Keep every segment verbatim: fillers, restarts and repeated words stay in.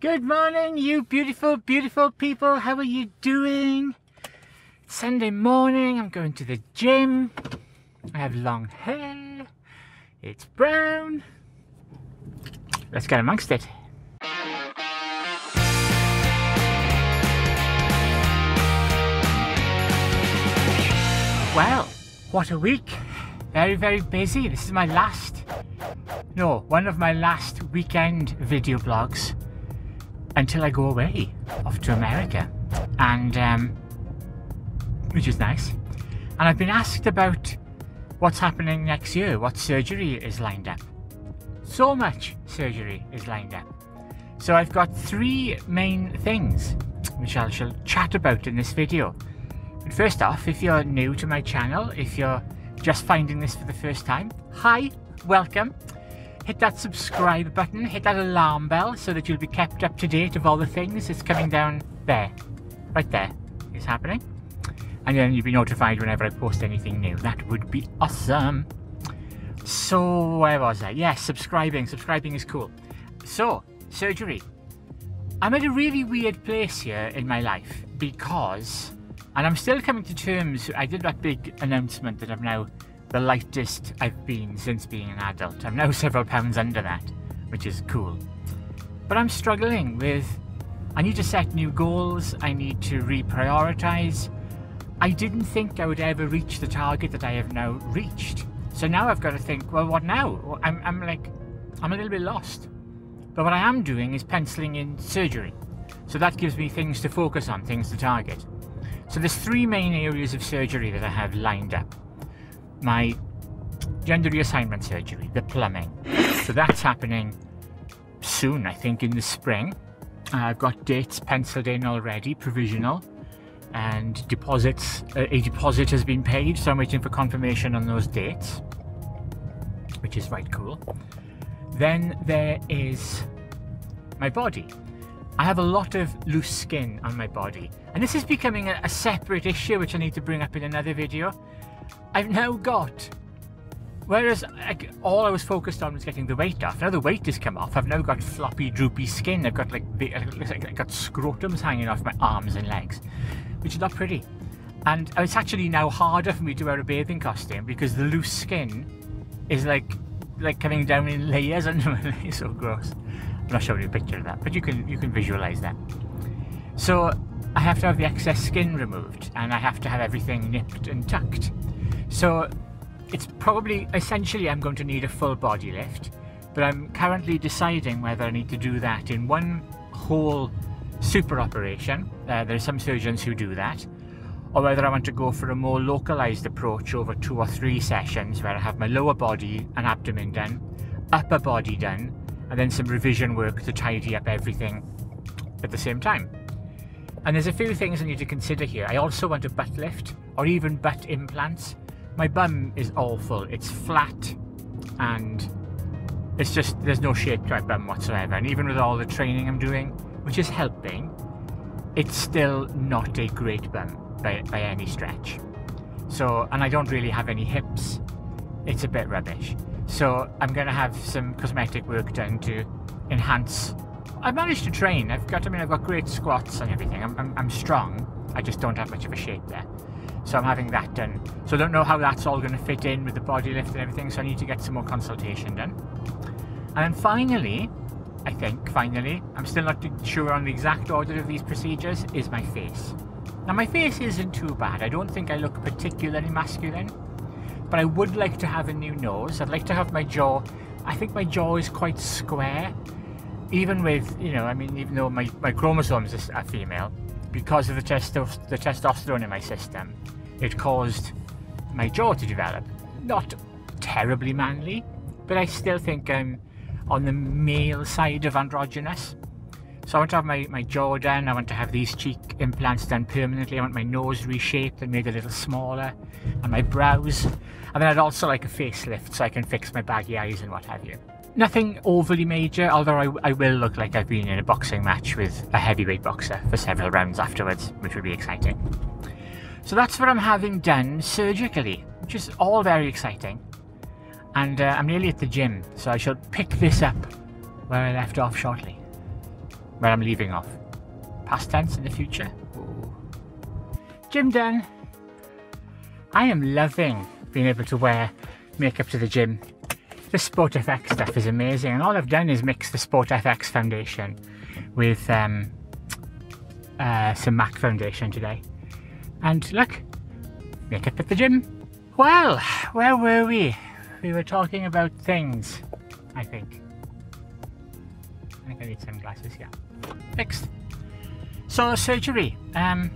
Good morning, you beautiful, beautiful people. How are you doing? Sunday morning, I'm going to the gym. I have long hair. It's brown. Let's get amongst it. Well, what a week. Very, very busy. This is my last, no, one of my last weekend video blogs. Until I go away, off to America, and um, which is nice. And I've been asked about what's happening next year, what surgery is lined up. So much surgery is lined up. So I've got three main things which I shall chat about in this video. But first off, if you're new to my channel, if you're just finding this for the first time, hi, welcome. Hit that subscribe button, hit that alarm bell so that you'll be kept up to date of all the things that's coming down there. Right there is happening. And then you'll be notified whenever I post anything new. That would be awesome. So, where was I? Yes, yeah, subscribing. Subscribing is cool. So, surgery. I'm at a really weird place here in my life because, and I'm still coming to terms, I did that big announcement that I've now the lightest I've been since being an adult. I'm now several pounds under that, which is cool. But I'm struggling with, I need to set new goals, I need to reprioritize. I didn't think I would ever reach the target that I have now reached. So now I've got to think, well, what now? I'm, I'm like, I'm a little bit lost. But what I am doing is penciling in surgery. So that gives me things to focus on, things to target. So there's three main areas of surgery that I have lined up. My gender reassignment surgery, the plumbing. So that's happening soon, I think, in the spring. Uh, I've got dates penciled in already, provisional, and deposits. Uh, a deposit has been paid, so I'm waiting for confirmation on those dates, which is quite cool. Then there is my body. I have a lot of loose skin on my body, and this is becoming a, a separate issue, which I need to bring up in another video. I've now got, whereas I, all I was focused on was getting the weight off, now the weight has come off, I've now got floppy droopy skin, I've got like, I've got scrotums hanging off my arms and legs, which is not pretty. And it's actually now harder for me to wear a bathing costume because the loose skin is like, like coming down in layers under my legs. It's so gross. I'm not showing you a picture of that, but you can, you can visualize that. So I have to have the excess skin removed and I have to have everything nipped and tucked. So it's probably, essentially I'm going to need a full body lift, but I'm currently deciding whether I need to do that in one whole super operation, uh, there are some surgeons who do that, or whether I want to go for a more localized approach over two or three sessions where I have my lower body and abdomen done, upper body done, and then some revision work to tidy up everything at the same time. And there's a few things I need to consider here. I also want a butt lift or even butt implants. My bum is awful, it's flat and it's just, there's no shape to my bum whatsoever, and even with all the training I'm doing, which is helping, it's still not a great bum by, by any stretch. So, and I don't really have any hips, it's a bit rubbish. So I'm going to have some cosmetic work done to enhance. I've managed to train, I've got, I mean I've got great squats and everything, I'm, I'm, I'm strong, I just don't have much of a shape there. So I'm having that done. So I don't know how that's all going to fit in with the body lift and everything, so I need to get some more consultation done. And then finally, I think, finally, I'm still not sure on the exact order of these procedures, is my face. Now my face isn't too bad, I don't think I look particularly masculine, but I would like to have a new nose, I'd like to have my jaw, I think my jaw is quite square, even with, you know, I mean, even though my, my chromosomes are, are female, because of the, testo the testosterone in my system, it caused my jaw to develop. Not terribly manly, but I still think I'm on the male side of androgynous. So I want to have my, my jaw done, I want to have these cheek implants done permanently, I want my nose reshaped and made a little smaller, and my brows. And then I'd also like a facelift so I can fix my baggy eyes and what have you. Nothing overly major, although I, I will look like I've been in a boxing match with a heavyweight boxer for several rounds afterwards, which would be exciting. So that's what I'm having done surgically, which is all very exciting. And uh, I'm nearly at the gym, so I shall pick this up where I left off shortly. where I'm leaving off. Past tense in the future. Ooh. Gym done. I am loving being able to wear makeup to the gym. The Sport F X stuff is amazing, and all I've done is mix the Sport F X foundation with um, uh, some MAC foundation today. And look, makeup at the gym. Well, where were we? We were talking about things, I think. I think I need sunglasses, yeah. Fixed. So, surgery. Um,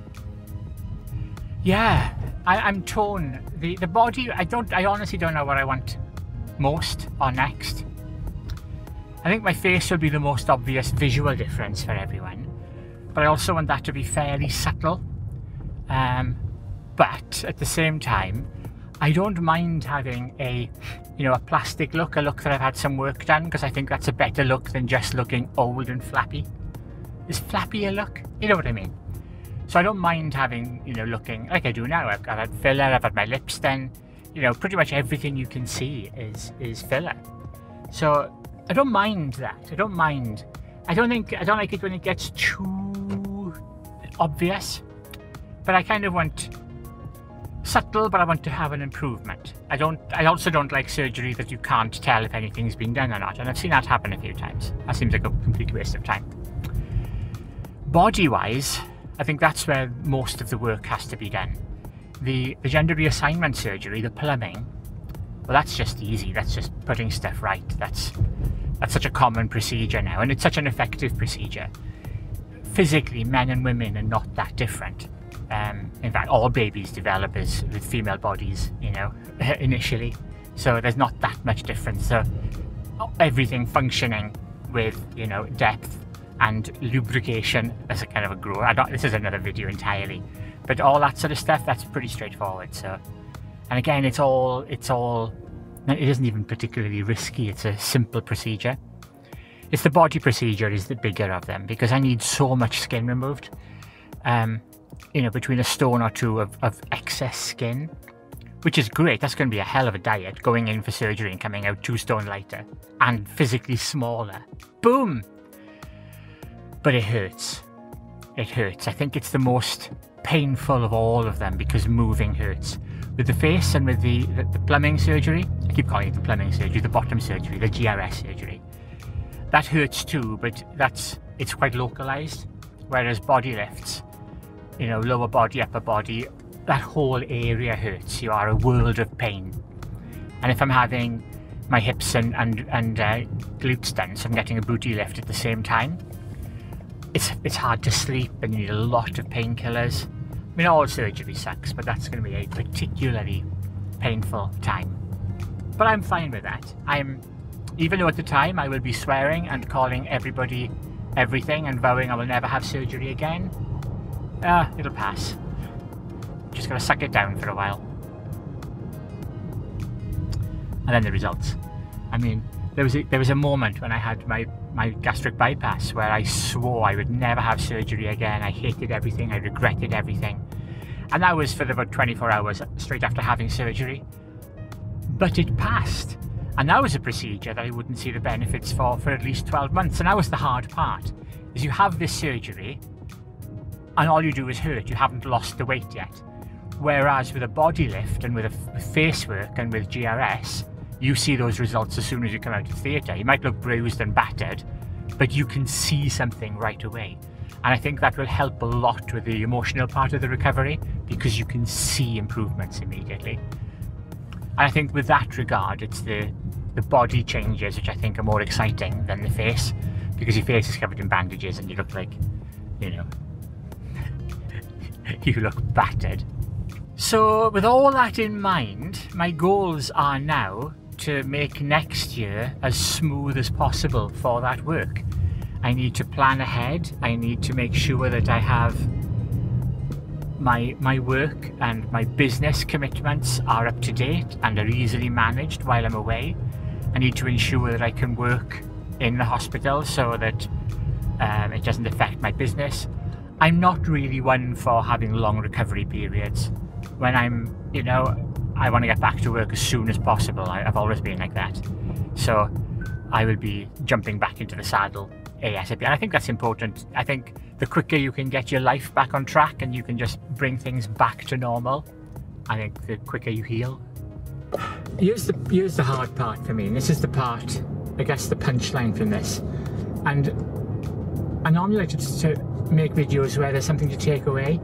yeah, I, I'm torn. The, the body, I don't, I honestly don't know what I want most or next. I think my face will be the most obvious visual difference for everyone, but I also want that to be fairly subtle. Um, but at the same time, I don't mind having a, you know, a plastic look, a look that I've had some work done, because I think that's a better look than just looking old and flappy. Is flappy a look? You know what I mean? So I don't mind having, you know, looking like I do now. I've, I've had filler, I've had my lips done. You know, pretty much everything you can see is is filler. So I don't mind that. I don't mind. I don't think I don't like it when it gets too obvious. But I kind of want subtle, but I want to have an improvement. I don't. I also don't like surgery that you can't tell if anything's been done or not, and I've seen that happen a few times. That seems like a complete waste of time. Body-wise, I think that's where most of the work has to be done. The, the gender reassignment surgery, the plumbing, well, that's just easy. That's just putting stuff right. That's, that's such a common procedure now, and it's such an effective procedure. Physically, men and women are not that different. Um, in fact, all babies develop as with female bodies, you know, initially. So there's not that much difference. So everything functioning with, you know, depth and lubrication as a kind of a grower. I don't, this is another video entirely. But all that sort of stuff, that's pretty straightforward. So, and again, it's all, it's all, it isn't even particularly risky. It's a simple procedure. It's the body procedure is the bigger of them, because I need so much skin removed. Um, you know, between a stone or two of, of excess skin, which is great. That's going to be a hell of a diet, going in for surgery and coming out two stone lighter and physically smaller. Boom. But it hurts. It hurts. I think it's the most painful of all of them, because moving hurts. With the face and with the, the, the plumbing surgery, I keep calling it the plumbing surgery, the bottom surgery, the G R S surgery, that hurts too, but that's, it's quite localized. Whereas body lifts, you know, lower body, upper body, that whole area hurts. You are a world of pain. And if I'm having my hips and, and, and uh, glutes done, so I'm getting a booty lift at the same time, It's, it's hard to sleep, and you need a lot of painkillers. I mean, all surgery sucks, but that's going to be a particularly painful time. But I'm fine with that. I'm, even though at the time I will be swearing and calling everybody everything and vowing I will never have surgery again, ah, uh, it'll pass. Just got to suck it down for a while. And then the results. I mean, there was a, there was a moment when I had my my gastric bypass where I swore I would never have surgery again. I hated everything, I regretted everything. And that was for about twenty-four hours straight after having surgery. But it passed. And that was a procedure that I wouldn't see the benefits for for at least twelve months. And that was the hard part, is you have this surgery and all you do is hurt. You haven't lost the weight yet. Whereas with a body lift and with a with face work and with G R S, you see those results as soon as you come out of theatre. You might look bruised and battered, but you can see something right away. And I think that will help a lot with the emotional part of the recovery, because you can see improvements immediately. And I think with that regard, it's the, the body changes, which I think are more exciting than the face, because your face is covered in bandages and you look like, you know, you look battered. So with all that in mind, my goals are now to make next year as smooth as possible for that work. I need to plan ahead. I need to make sure that I have my my work and my business commitments are up to date and are easily managed while I'm away. I need to ensure that I can work in the hospital so that um, it doesn't affect my business. I'm not really one for having long recovery periods. When I'm, you know, I want to get back to work as soon as possible. I, I've always been like that. So I will be jumping back into the saddle ASAP. And I think that's important. I think the quicker you can get your life back on track and you can just bring things back to normal, I think the quicker you heal. Here's the, here's the hard part for me, and this is the part, I guess, the punchline from this. And I normally like to, to make videos where there's something to take away.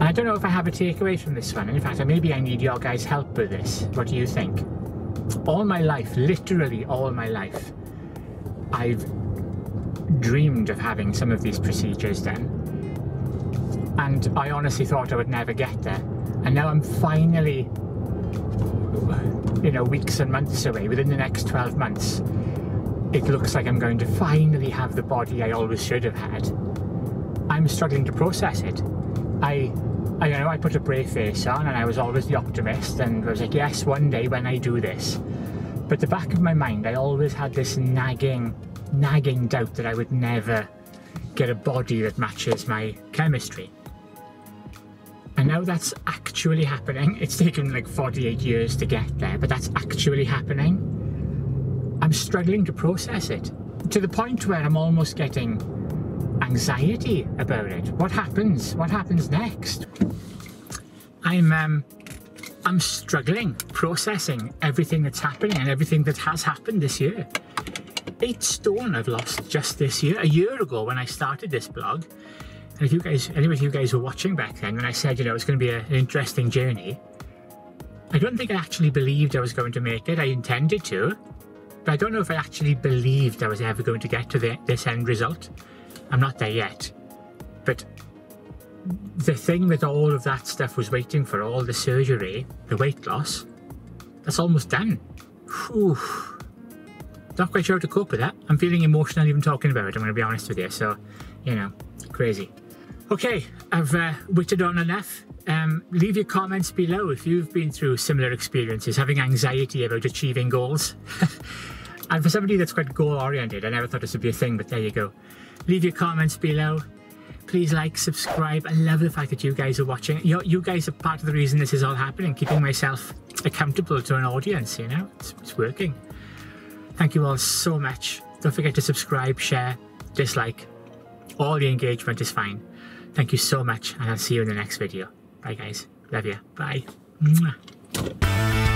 And I don't know if I have a takeaway from this one. And in fact, maybe I need your guys' help with this. What do you think? All my life, literally all my life, I've dreamed of having some of these procedures done. And I honestly thought I would never get there. And now I'm finally, you know, weeks and months away. Within the next twelve months, it looks like I'm going to finally have the body I always should have had. I'm struggling to process it. I, I don't know, I put a brave face on and I was always the optimist and I was like, yes, one day when I do this. But the back of my mind, I always had this nagging, nagging doubt that I would never get a body that matches my chemistry. And now that's actually happening. It's taken like forty-eight years to get there, but that's actually happening. I'm struggling to process it to the point where I'm almost getting anxiety about it. What happens? What happens next? I'm, um, I'm struggling processing everything that's happening and everything that has happened this year. Eight stone I've lost just this year. A year ago when I started this blog, and if you guys, anyway, if you guys were watching back then, when I said, you know, it's going to be a, an interesting journey, I don't think I actually believed I was going to make it. I intended to, but I don't know if I actually believed I was ever going to get to the, this end result. I'm not there yet. But the thing that all of that stuff was waiting for, all the surgery, the weight loss, that's almost done. Whew. Not quite sure how to cope with that. I'm feeling emotional even talking about it, I'm going to be honest with you. So, you know, crazy. Okay, I've uh, witted on enough. Um, leave your comments below if you've been through similar experiences, having anxiety about achieving goals. And for somebody that's quite goal-oriented, I never thought this would be a thing, but there you go. Leave your comments below. Please like, subscribe. I love the fact that you guys are watching. You, you guys are part of the reason this is all happening, keeping myself accountable to an audience, you know? It's, it's working. Thank you all so much. Don't forget to subscribe, share, dislike. All the engagement is fine. Thank you so much, and I'll see you in the next video. Bye guys. Love you. Bye. Mwah.